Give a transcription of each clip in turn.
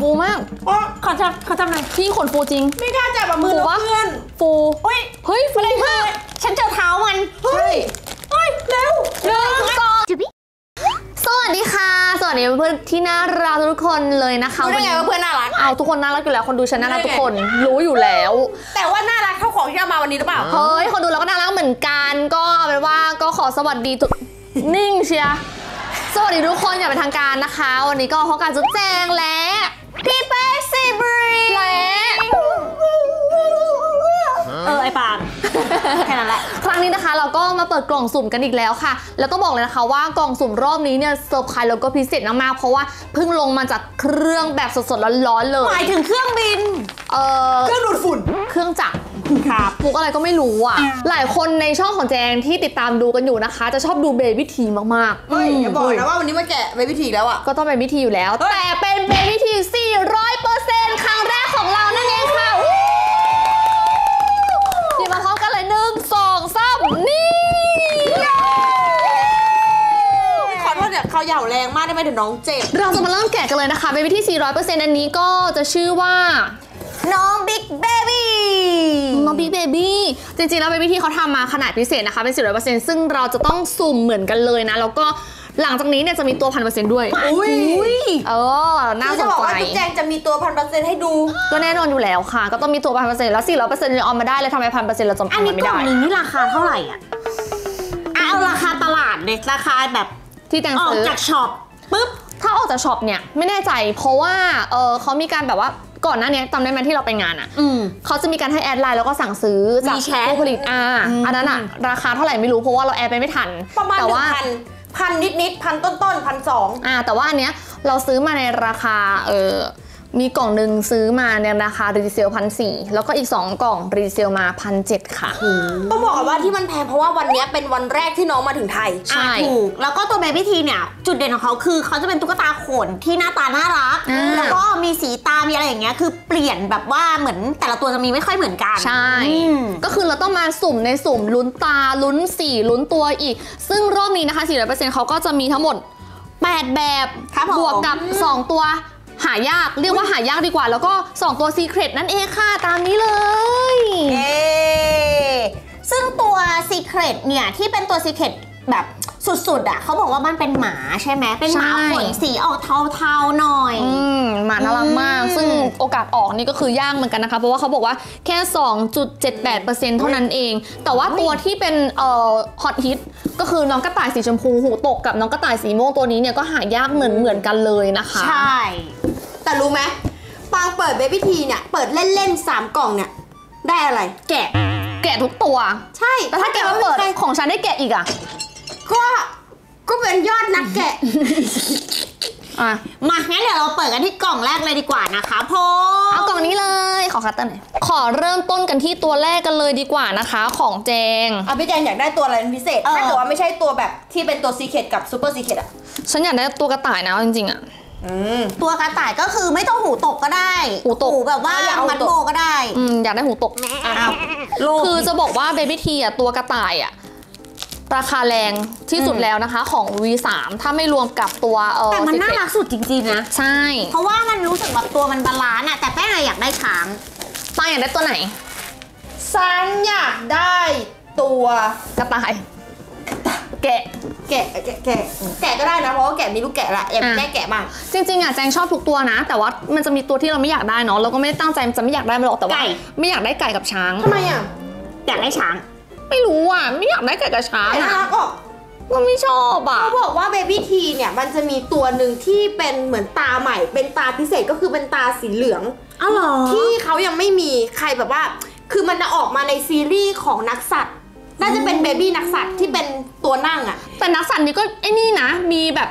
ฟูมากขอจับหน่อยพี่ขนฟูจริงไม่กล้าจับแบบมือเพื่อนฟูอุ้ยเฮ้ยฟูมากฉันเจอเท้ามันเฮ้ยเฮ้ยเร็วเร็วต่อสวัสดีค่ะสวัสดีเพื่อนที่น่ารักทุกคนเลยนะคะรู้ได้ไงว่าเพื่อนน่ารักเอาทุกคนน่ารักอยู่แล้วคนดูฉันน่ารักทุกคนรู้อยู่แล้วแต่ว่าน่ารักเท่าของที่เรามาวันนี้หรือเปล่าเฮ้ยคนดูเราก็น่ารักเหมือนกันก็เป็นว่าก็ขอสวัสดีนิ่งเชียสวัสดีทุกคนอย่างเป็นทางการนะคะวันนี้ก็พบกับจุ๊บแจงและพี่เป๊กซีบรีและไอปานแค่นั้นแหละครั้งนี้นะคะเราก็มาเปิดกล่องสุ่มกันอีกแล้วค่ะแล้วต้องบอกเลยนะคะว่ากล่องสุ่มรอบนี้เนี่ยเซอร์ไพรส์แล้วก็พิเศษมากๆเพราะว่าเพิ่งลงมาจากเครื่องแบบสดๆร้อนๆเลยหมายถึงเครื่องบินเครื่องดูดฝุ่นเครื่องจักรปลูกอะไรก็ไม่รู้อ่ะหลายคนในช่องของแจงที่ติดตามดูกันอยู่นะคะจะชอบดูเบบี้ทีมากๆเฮ้ยอย่าบอกนะว่าวันนี้มาแกะเบบี้ทีแล้วอ่ะก็ต้องเป็นเบบี้ทีอยู่แล้วแต่เป็นเบบี้ที 400% ครั้งแรกของเรานั่นเองค่ะหยิบมาพร้อมกันเลย1 2 3นี่เขาเหย่าแรงมากได้ไหมเดี๋ยวน้องเจ็บเราจะมาเริ่มแกะกันเลยนะคะเบบี้ที 400% อันนี้ก็จะชื่อว่าน้องบิ๊กเบบี้น้องบิ๊กเบบี้จริงๆแล้วเบบี้ที่เขาทำมาขนาดพิเศษนะคะเป็น 400% ซึ่งเราจะต้องสุ่มเหมือนกันเลยนะแล้วก็หลังจากนี้เนี่ยจะมีตัว 1,000% ด้วยอุ้ยน่าสนใจจะบอกว่าจุ๊บแจงจะมีตัว 1,000% ให้ดูก็แน่นอนอยู่แล้วค่ะก็ต้องมีตัว 1,000% แล้ว 400% เลยออมมาได้เลยทำไม 1,000% เราจำไม่ได้อันนี้กล่องนึงนี่ราคาเท่าไหร่อ่ะเอาราคาตลาดเลยราคาแบบที่แจงซื้อออกจากช็อปปุ๊บถ้าออกจากช็อปเนี่ยไม่แน่ใจเพราะว่าเขามีการแบบว่าก่อนหน้านี้จำได้ไหมที่เราไปงานอ่ะเขาจะมีการให้แอดไลน์แล้วก็สั่งซื้อจากผู้ผลิตอันนั้นอ่ะราคาเท่าไหร่ไม่รู้เพราะว่าเราแอดไปไม่ทันประมาณ1,000นิดๆ1,000 ต้นๆ1,200แต่ว่าอันเนี้ยเราซื้อมาในราคามีกล่องหนึ่งซื้อมาในราคารีเซล1,400แล้วก็อีก2กล่องรีเซลมา1,700ค่ะต้องบอกว่าที่มันแพงเพราะว่าวันนี้เป็นวันแรกที่น้องมาถึงไทยใช่ถูกแล้วก็ตัวเบบี้ทีเนี่ยจุดเด่นของเขาคือเขาจะเป็นตุ๊กตาขนที่หน้าตาน่ารักแล้วก็มีสีตามีอะไรอย่างเงี้ยคือเปลี่ยนแบบว่าเหมือนแต่ละตัวจะมีไม่ค่อยเหมือนกันใช่ก็คือเราต้องมาสุ่มในสุ่มลุ้นตาลุ้นสีลุ้นตัวอีกซึ่งรอบนี้นะคะ 400% เขาก็จะมีทั้งหมด8แบบบวกกับ2ตัวหายากเรียกว่าหายากดีกว่าแล้วก็2ตัวซีเครตนั่นเองค่ะตามนี้เลยซึ่งตัวซีเครตเนี่ยที่เป็นตัวซีเครตแบบสุดๆอ่ะเขาบอกว่ามันเป็นหมาใช่ไหมเป็นหมาขนสีออกเทาๆหน่อยหมาน่ารักมากซึ่งโอกาสออกนี่ก็คือยากเหมือนกันนะคะเพราะว่าเขาบอกว่าแค่ 2.78% เท่านั้นเองแต่ว่าตัวที่เป็นฮอตฮิตก็คือน้องกระต่ายสีชมพูหูตกกับน้องกระต่ายสีม่วงตัวนี้เนี่ยก็หายากเหมือนกันเลยนะคะใช่แต่รู้ไหมปางเปิดเบบี้ทีเนี่ยเปิดเล่นๆ3กล่องเนี่ยได้อะไรแกะทุกตัวใช่แต่ถ้าแกะมาเปิดของฉันได้แกะอีกอ่ะก็เป็นยอดนักแกะมางั้นเดี๋ยวเราเปิดกันที่กล่องแรกเลยดีกว่านะคะพ่อเอากล่องนี้เลยขอคัตเตอร์หน่อยขอเริ่มต้นกันที่ตัวแรกกันเลยดีกว่านะคะของแจงพี่แจงอยากได้ตัวอะไรพิเศษถ้าเกิดว่าไม่ใช่ตัวแบบที่เป็นตัวซีเคร็ตกับซูเปอร์ซีเคร็ตอ่ะฉันอยากได้ตัวกระต่ายนะจริงๆอ่ะตัวกระต่ายก็คือไม่ต้องหูตกก็ได้หูแบบว่ามัดโบก็ได้อยากได้หูตกคือจะบอกว่าเบบี้ทีอ่ะตัวกระต่ายอ่ะราคาแรงที่สุดแล้วนะคะของ V3 ถ้าไม่รวมกับตัวแต่มันน่ารักสุดจริงๆนะใช่เพราะว่ามันรู้สึกแบบตัวมันบาลานซ์อะแต่แป้งอยากได้ช้างป้าอยากได้ตัวไหนซันอยากได้ตัวกระต่ายแกะก็ได้นะเพราะว่าแกะมีลูกแกะละอยากได้แกะบ้างจริงๆอะแจงชอบทุกตัวนะแต่ว่ามันจะมีตัวที่เราไม่อยากได้เนาะเราก็ไม่ได้ตั้งใจจะไม่อยากได้มันหรอกแต่ว่าไม่อยากได้ไก่กับช้างทำไมอะอยากได้ช้างไม่รู้อ่ะไม่อยากได้ไก่กระช้าน่ารักอ่ะก็ไม่ชอบอ่ะเขาบอกว่าเบบี้ทีเนี่ยมันจะมีตัวหนึ่งที่เป็นเหมือนตาใหม่เป็นตาพิเศษก็คือเป็นตาสีเหลืองอ๋อเหรอที่เขายังไม่มีใครแบบว่าคือมันจะออกมาในซีรีส์ของนักสัตว์น่าจะเป็นเบบี้นักสัตว์ที่เป็นตัวนั่งอ่ะแต่นักสัตว์นี่ก็ไอ้นี่นะมีแบบ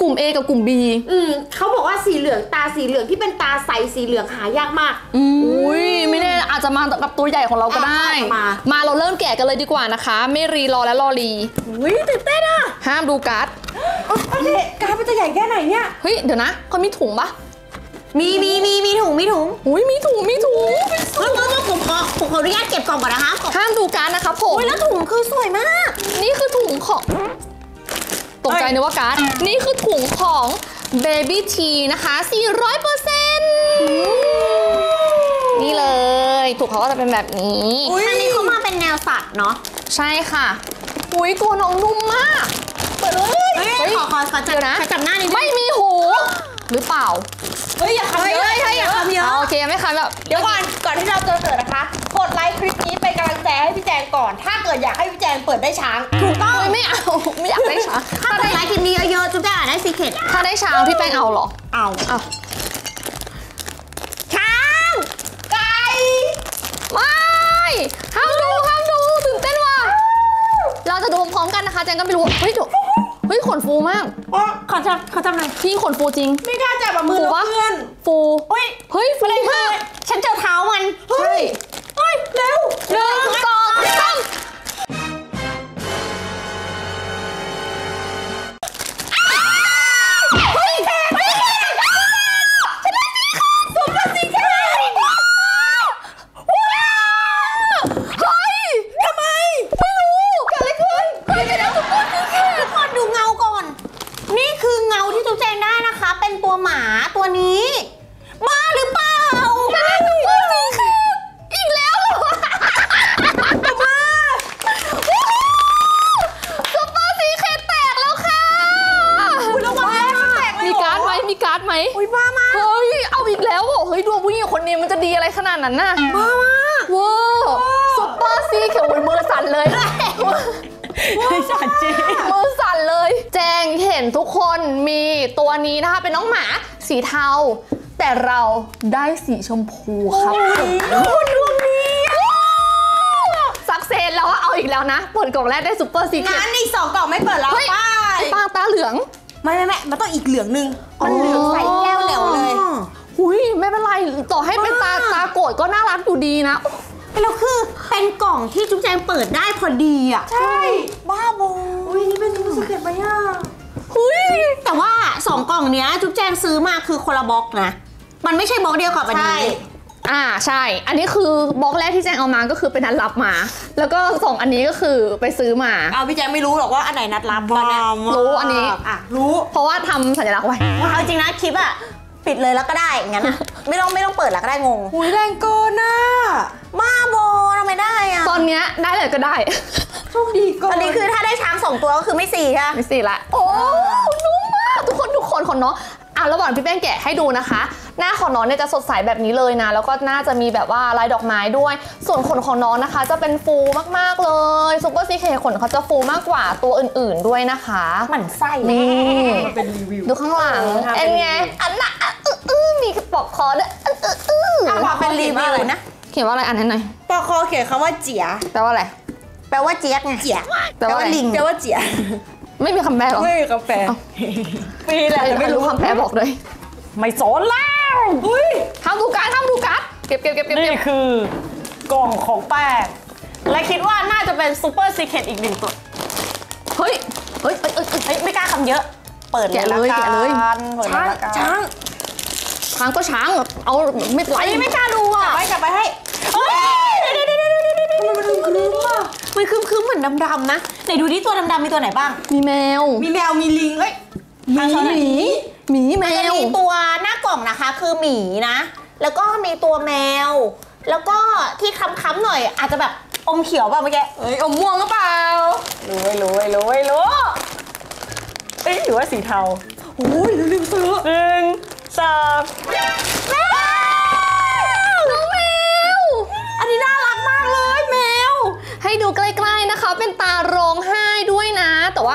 กลุ่ม A กับกลุ่ม B เขาบอกว่าสีเหลืองตาสีเหลืองที่เป็นตาใสสีเหลืองหายากมากอุ้ยไม่แน่อาจจะมากับตัวใหญ่ของเราก็ได้มาเราเริ่มแกะกันเลยดีกว่านะคะไม่รีรอและรอรีอุ้ยตื่นเต้นอ่ะห้ามดูการ์ดโอเคการ์ดมันจะใหญ่แค่ไหนเนี่ยเฮ้ยเดี๋ยวนะเขามีถุงปะมีถุงอุ้ยมีถุงผมขออนุญาตเก็บกล่องก่อนนะคะห้ามดูการ์ดนะคะผมแล้วถุงคือสวยมากนี่คือถุงของตกใจนะว่าการ์ดนี่คือถุงของ เบบี้ทีนะคะ400%นี่เลยถูกเขาก็จะเป็นแบบนี้อันนี้เขามาเป็นแนวสัตว์เนาะใช่ค่ะอุ้ยตัวน้องนุ่มมากเปิดเลยขอจับหน้านิดนึงไม่มีหูหรือเปล่าเฮ้ยอย่าทำเยอะอย่าทำเยอะโอเคไม่ค่ะแบบเดี๋ยวก่อนที่เราจะเปิดนะคะกดไลค์คลิปนี้เป็นกำลังใจให้พี่แจงก่อนถ้าเกิดอยากให้พี่แจงเปิดได้ช้างถูกต้องไม่อยากได้ช้างถ้าได้ไลค์คลิปนี้เยอะๆจุ๊บจะอ่านได้ซีเคร็ตถ้าได้ช้างพี่แป้งเอาหรอเอาช้างไก่ไม่ห้ามดูตื่นเต้นว่ะเราจะดูพร้อมกันนะคะแจงก็ไม่รู้เฮ้ยขนฟูมากขอจับหน่อยพี่ขนฟูจริงไม่กล้าจับแบบมือเพื่อนฟูเฮ้ยฟูมากฉันเจอเท้ามันเฮ้ยเร็ว1 2 3ทุกคนมีตัวนี้นะคะเป็นน้องหมาสีเทาแต่เราได้สีชมพูครับคุณดวงดีสักเซนแล้วเอาอีกแล้วนะเปิดกล่องแรกได้ซุปเปอร์ซีเค็ตงั้นอีก2กล่องไม่เปิดแล้วป้าป้าตาเหลืองไม่มันต้องอีกเหลืองนึงมันเหลืองใส่แก้วเหลวเลยอุ้ยไม่เป็นไรต่อให้เป็นตาโกรธก็น่ารักอยู่ดีนะแล้วคือเป็นกล่องที่จุ๊บแจงเปิดได้พอดีอ่ะใช่บ้าบออุ้ยนี่เป็นซุปเปอร์ซีเค็ตไหมอ่ะแต่ว่า2กล่องเนี้ยจุ๊บแจงซื้อมาคือคนละบล็อกนะมันไม่ใช่บล็อกเดียวกับอันนี้ใช่อันนี้คือบล็อกแรกที่แจงเอามาก็คือเป็นนัดรับมาแล้วก็2อันนี้ก็คือไปซื้อมาเอาพี่แจงไม่รู้หรอกว่าอันไหนนัดรับตอนนี้รู้อันนี้รู้เพราะว่าทำสัญลักษณ์ไว้เอาจริงนะคลิปอะปิดเลยแล้วก็ได้งั้นไม่ต้องเปิดแล้วก็ได้งงอุ้ยแรงโกน่ะบ้าบอทำไมได้อะตอนเนี้ยได้เลยก็ได้โชคดีก่อนอันนี้คือถ้าได้ช้าง2ตัวก็คือไม่4ใช่ไหมไม่4ละโอ้นุ่มมากทุกคนของน้องระหว่างพี่แป้งแกะให้ดูนะคะหน้าของน้องเนี่ยจะสดใสแบบนี้เลยนะแล้วก็น่าจะมีแบบว่าลายดอกไม้ด้วยส่วนขนของน้องนะคะจะเป็นฟูมากๆเลยซุปเปอร์ซีเคร็ตขนเขาจะฟูมากกว่าตัวอื่นๆด้วยนะคะหมั่นไส้นี่เป็นรีวิวดูข้างหลังเอ็นไงอันน่ะมีปอกคอด้วยเป็นรีวิวนะเขียนว่าอะไรอ่านให้หน่อยปอกคอเขียนคำว่าเจี๋ยแปลว่าอะไรแปลว่าเจี๊ยกไงเจี๊ยกแปลว่าลิงแปลว่าเจี๊ยกไม่มีคำแปลหรอไม่มีคำแปลปีแหละไม่รู้คำแปลบอกเลยไม่สนแล้วทำดูการเก็บนี่คือกล่องของแป้งและคิดว่าน่าจะเป็นซุปเปอร์ซีเคร็ตอีก1ตัวเฮ้ยไม่กล้าคำเยอะเปิดเลยช้างก็ช้างเอาไม่ไหวไม่กล้าดูอ่ะกลับไปให้มันคืมเหมือนดำๆนะไหนดูดิตัวดำๆมีตัวไหนบ้างมีแมวมีลิงหมีแมวมีตัวหน้ากล่องนะคะคือหมีนะแล้วก็มีตัวแมวแล้วก็ที่ค้ำๆหน่อยอาจจะแบบอมเขียวป่ะเมื่อกี้อมม่วงหรือเปล่ารู้หรือว่าสีเทาโอ้ยลืมซื้อ1 2แมวน้องแมวอันนี้น่ารักมากเลยแมวให้ดูใกล้ๆนะคะเป็นตาร้องไห้ด้วยนะแต่ว่า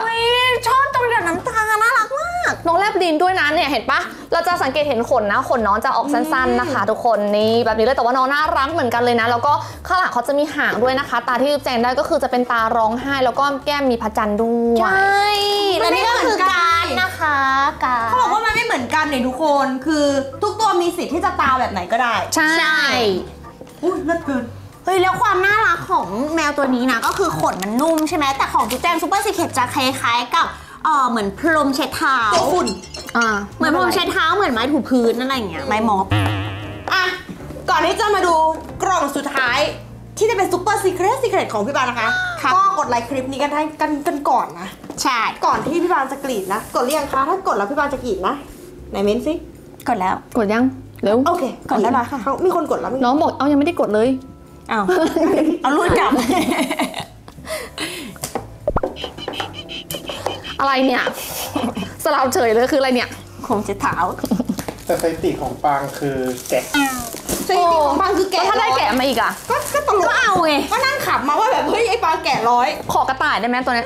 ชอบตรงกับน้ำตาน่ารักมากน้องแลบดินด้วยนะเนี่ยเห็นปะเราจะสังเกตเห็นขนนะขนน้องจะออกสั้นๆนะคะทุกคนนี่แบบนี้เลยแต่ว่าน้องน่ารักเหมือนกันเลยนะแล้วก็ข้างหลังเขาจะมีหางด้วยนะคะตาที่จุ๊บแจงได้ก็คือจะเป็นตาร้องไห้แล้วก็แก้มมีพระจันทร์ด้วยใช่และนี่ก็คือการนะคะการเขาบอกว่ามันไม่เหมือนกันเนี่ยทุกคนคือทุกตัวมีสิทธิ์ที่จะตาแบบไหนก็ได้ใช่อุ้ยเลิศเกินแล้วความน่ารักของแมวตัวนี้นะก็คือขนมันนุ่มใช่ไหมแต่ของจุ๊บแจงซุปเปอร์ซีเคร็ตจะคล้ายๆกับเหมือนพรมเช็ดเท้าฝุ่นเหมือนพรมเช็ดเท้าเหมือนไม้ถูพื้นอะไรอย่างเงี้ยไม้ม็อบก่อนที่จะมาดูกล่องสุดท้ายที่จะเป็นซุปเปอร์ซีเคร็ตของพี่บาลนะคะก็กดไลค์คลิปนี้กันให้กันก่อนนะใช่ก่อนที่พี่บาลจะกรีดนะกดเรียงคะถ้ากดแล้วพี่บาลจะกรีดนะ ไหนเม้นสิกดแล้วกดยังเร็วโอเคกดแล้วล่ะค่ะมีคนกดแล้วน้องบอกเอายังไม่ได้กดเลยเอาเอาลุ้นกลับอะไรเนี่ยสลับเฉยเลยคืออะไรเนี่ยของเจ็ดเท้าแต่สถิติของปางคือแกะสถิติของปางคือแกะถ้าได้แกะมาอีกอ่ะก็ตลกก็เอาไงก็นั่งขับมาว่าแบบเฮ้ยไอ้ปางแกะร้อยขอกระต่ายได้ไหมตัวนี้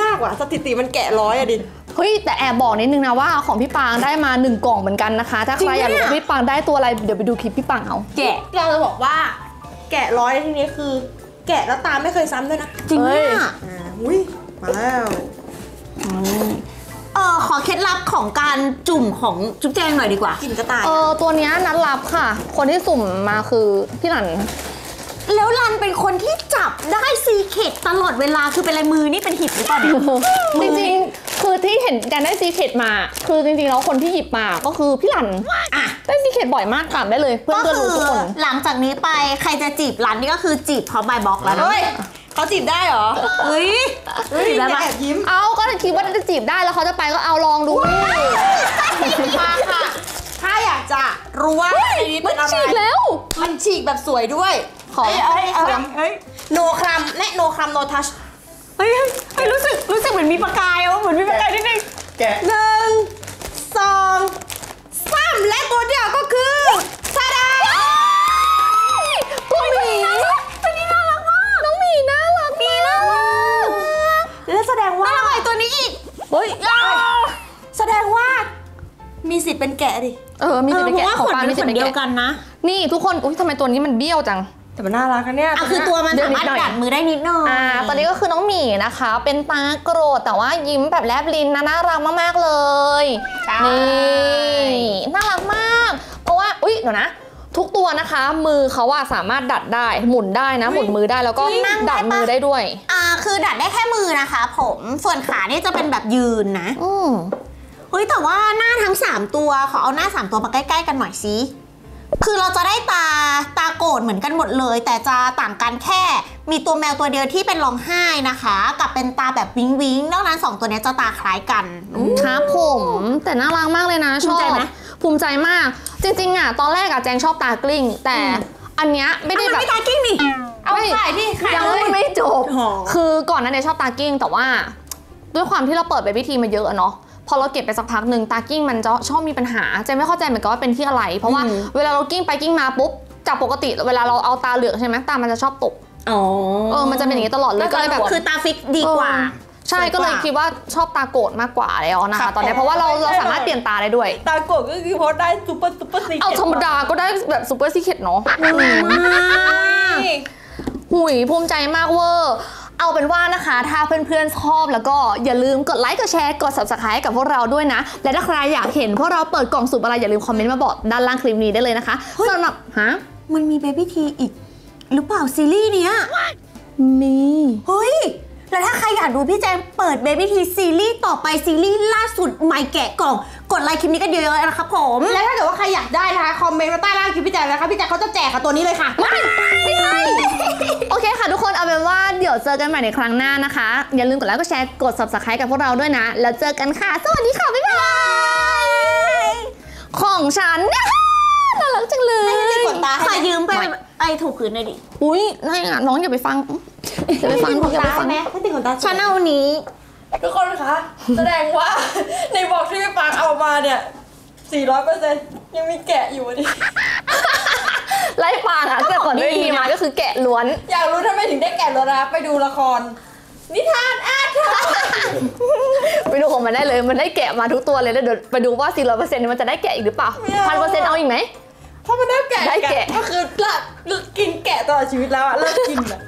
ยากว่ะสถิติมันแกะร้อยอะดิเฮ้ยแต่แอบบอกนิดนึงนะว่าของพี่ปางได้มา1กล่องเหมือนกันนะคะถ้าใครอยากรู้ว่าพี่ปางได้ตัวอะไรเดี๋ยวไปดูคลิปพี่ปางเอาแกะเราจะบอกว่าแกะร้อยทีนี้คือแกะแล้วตาไม่เคยซ้ำด้วยนะจริงเนี่ยอุ้ยมาแล้วขอเคล็ดลับของการจุ่มของจุ๊บแจงหน่อยดีกว่ากินกระต่ายตัวนี้นัดรับค่ะคนที่สุ่มมาคือพี่หลันแล้วรันเป็นคนที่จับได้ซีเคทตลอดเวลาคือเป็นลายมือนี่เป็นหิบหรือเปล่าจริงๆคือที่เห็นการได้ซีเคทมาคือจริงๆแล้วคนที่หยิบมาก็คือพี่รันอ่ะได้ซีเคทบ่อยมากค่ะได้เลยเพื่อนๆรู้ทุกคนหลังจากนี้ไปใครจะจีบรันนี่ก็คือจีบพร้อมใบบล็อกแล้วนะเขาจีบได้เหรอเฮ้ยจีบแล้วแบบยิ้มเอาก็คิดว่าจะจีบได้แล้วเขาจะไปก็เอาลองดูมาค่ะถ้าอยากจะรู้ว่าในนี้เป็นอะไรมันฉีกแล้วมันฉีกแบบสวยด้วยโนครัมและโนครัมโนทัชเฮ้ยรู้สึกเหมือนมีประกายเหมือนมีประกายนิดนึง1 2 3และตัวเดียวก็คือซาดาตัวหมีตัวนี้น่ารักมากน้องหมีน่ารักมีน่ารักและแสดงว่าอะไรตัวนี้อีกเฮ้ยแสดงว่ามีสิทธิ์เป็นแกะดิมีสิทธิ์เป็นแกะของปลามีสิทธิ์เป็นเดียวกันนะนี่ทุกคนอุ้ยทำไมตัวนี้มันเบี้ยวจังแต่มันน่ารักนะเนี่ยคือตัวมันสามารถกัดมือได้นิดหน่อยตอนนี้ก็คือน้องหมีนะคะเป็นตาโกรธแต่ว่ายิ้มแบบแลบลิ้นน่ารักมากๆเลยนี่น่ารักมากเพราะว่าอุ๊ยเดี๋ยวนะทุกตัวนะคะมือเขาว่าสามารถดัดได้หมุนได้นะหมุนมือได้แล้วก็ดัดมือได้ด้วยคือดัดได้แค่มือนะคะผมส่วนขานี่จะเป็นแบบยืนนะเฮ้ยแต่ว่าหน้าทั้ง3ตัวขอเอาหน้า3ตัวมาใกล้ๆกันหน่อยสิคือเราจะได้ตาโกรธเหมือนกันหมดเลยแต่จะต่างกันแค่มีตัวแมวตัวเดียวที่เป็นร้องไห้นะคะกับเป็นตาแบบวิ้งวิ้งนอกนั้น2ตัวนี้จะตาคล้ายกันครับผมแต่น่ารักมากเลยนะชอบภูมิใจไหมภูมิใจมากจริงๆอ่ะตอนแรกอ่ะแจงชอบตากลิ้งแต่อันเนี้ยไม่ได้แบบตากลิ้งนี่เอาไปที่ยังไม่จบคือก่อนนั้นเนี่ยชอบตากลิ้งแต่ว่าด้วยความที่เราเปิดไปพิธีมาเยอะเนาะพอเราเก็บไปสักพักหนึ่งตากิ้งมันจะชอบมีปัญหาเจนไม่เข้าใจเหมือนกันว่าเป็นที่อะไรเพราะว่าเวลาเรากิ้งไปกิ้งมาปุ๊บจากปกติเวลาเราเอาตาเหลือกใช่ไหมตามันจะชอบตกมันจะเป็นอย่างนี้ตลอดเลยก็เลยแบบคือตาฟิกดีกว่าใช่ก็เลยคิดว่าชอบตาโกรธมากกว่าแล้วนะคะตอนนี้เพราะว่าเราสามารถเปลี่ยนตาได้ด้วยตาโกรธก็คือเพราะได้ซูเปอร์ซีเคทเอาธรรมดาก็ได้แบบซูเปอร์ซีเคทเนาะหุยภูมิใจมากเวอร์เอาเป็นว่านะคะถ้าเพื่อนๆชอบแล้วก็อย่าลืมกดไลค์กดแชร์กด subscribe กับพวกเราด้วยนะและถ้าใครอยากเห็นพวกเราเปิดกล่องสุ่มอะไรอย่าลืมคอมเมนต์มาบอกด้านล่างคลิปนี้ได้เลยนะคะสำหรับมันมีเบบี้ทีอีกหรือเปล่าซีรีส์เนี้ยมีเฮ้ยแล้วถ้าใครอยากดูพี่แจงเปิดเบบี้ทีซีรีส์ต่อไปซีรีส์ล่าสุดใหม่แกะกล่องกดไลค์คลิปนี้กันเยอะๆนะครับผมและถ้าเกิดว่าใครอยากได้นะคะคอมเมนต์มาใต้ล่างคลิปพี่แจงนะคะพี่แจงเขาจะแจกค่ะตัวนี้เลยค่ะไม่ใช่โอเคค่ะทุกคนเอาเป็นว่าเดี๋ยวเจอกันใหม่ในครั้งหน้านะคะอย่าลืมกดไลค์กดแชร์กด subscribe กับพวกเราด้วยนะแล้วเจอกันค่ะสวัสดีค่ะบ๊ายบายของฉันน่ารักจังเลยขอยืมไปไอถูกคืนหน่อยดิอุ้ยนายน้องอย่าไปฟังอย่าไปฟังแม่ไม่ติดขนตาชาแนลนี้ทุกคนคะแสดงว่าในบอกที่พี่ปางเอามาเนี่ย 400% ยังมีแกะอยู่ดิไล่ปางอ่ะแต่ก่อนที่มาก็คือแกะล้วนอยากรู้ทำไมถึงได้แกะล้วนนะไปดูละครนิทานอาถรรพ์ไปดูของมันได้เลยมันได้แกะมาทุกตัวเลยแล้วเดี๋ยวไปดูว่า 400% มันจะได้แกะอีกหรือเปล่า 1,000% เอาอีกไหมเพราะมันได้แกะก็คือกินแกะตลอดชีวิตแล้วอะเลิกกินอะ